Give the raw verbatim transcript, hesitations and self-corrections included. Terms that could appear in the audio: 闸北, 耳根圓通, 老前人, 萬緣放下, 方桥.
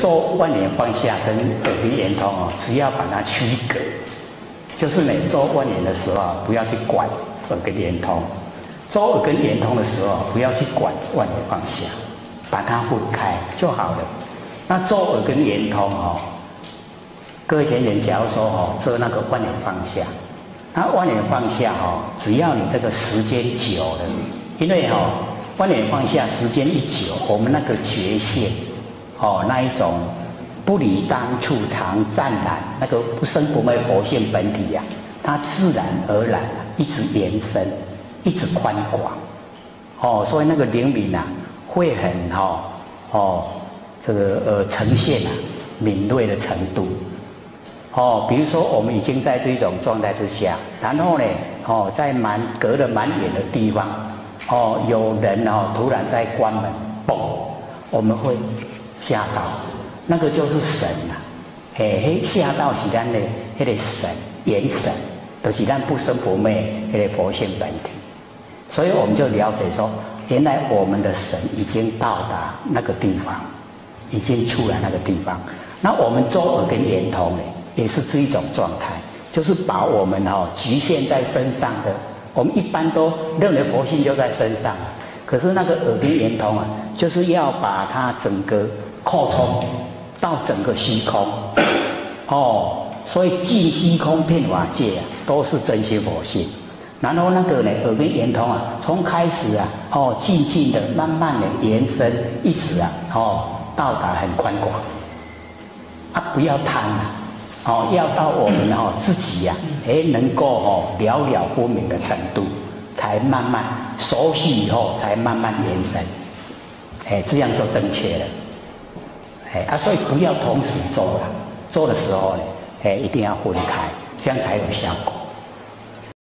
做万年放下跟耳鼻圆通哦，只要把它区隔，就是你做万年的时候不要去管耳根圆通，做耳根圆通的时候不要去管万年放下，把它分开就好了。那做耳根圆通哦，各位前人假如说哦，做那个万年放下，那万年放下哦，只要你这个时间久了，因为哦万年放下时间一久，我们那个觉性。 哦，那一种不离当处常湛然，那个不生不灭佛性本体呀、啊，它自然而然一直延伸，一直宽广。哦，所以那个灵敏啊，会很哦哦，这个呃呈现啊敏锐的程度。哦，比如说我们已经在这种状态之下，然后呢，哦，在蛮隔得蛮远的地方，哦，有人哦突然在关门，嘣，我们会。 吓到，那个就是神呐、啊，嘿嘿，吓到是咱的迄个神，元神，就是咱不生不灭迄个佛性本体。所以我们就了解说，原来我们的神已经到达那个地方，已经出来那个地方。那我们周耳跟圆通呢，也是这一种状态，就是把我们哦局限在身上的。我们一般都认为佛性就在身上，可是那个耳根圆通啊，就是要把它整个。 扩充到整个虚空，哦，所以尽虚空遍法界啊，都是真心佛性。然后那个呢，耳根圆通啊，从开始啊，哦，静静的、慢慢的延伸，一直啊，哦，到达很宽广。啊，不要贪啊，哦，要到我们哦自己呀、啊，哎，能够哦了了分明的程度，才慢慢熟悉以后，才慢慢延伸，哎，这样就正确了。 哎啊，所以不要同时做了，做的时候呢，哎，一定要分开，这样才有效果。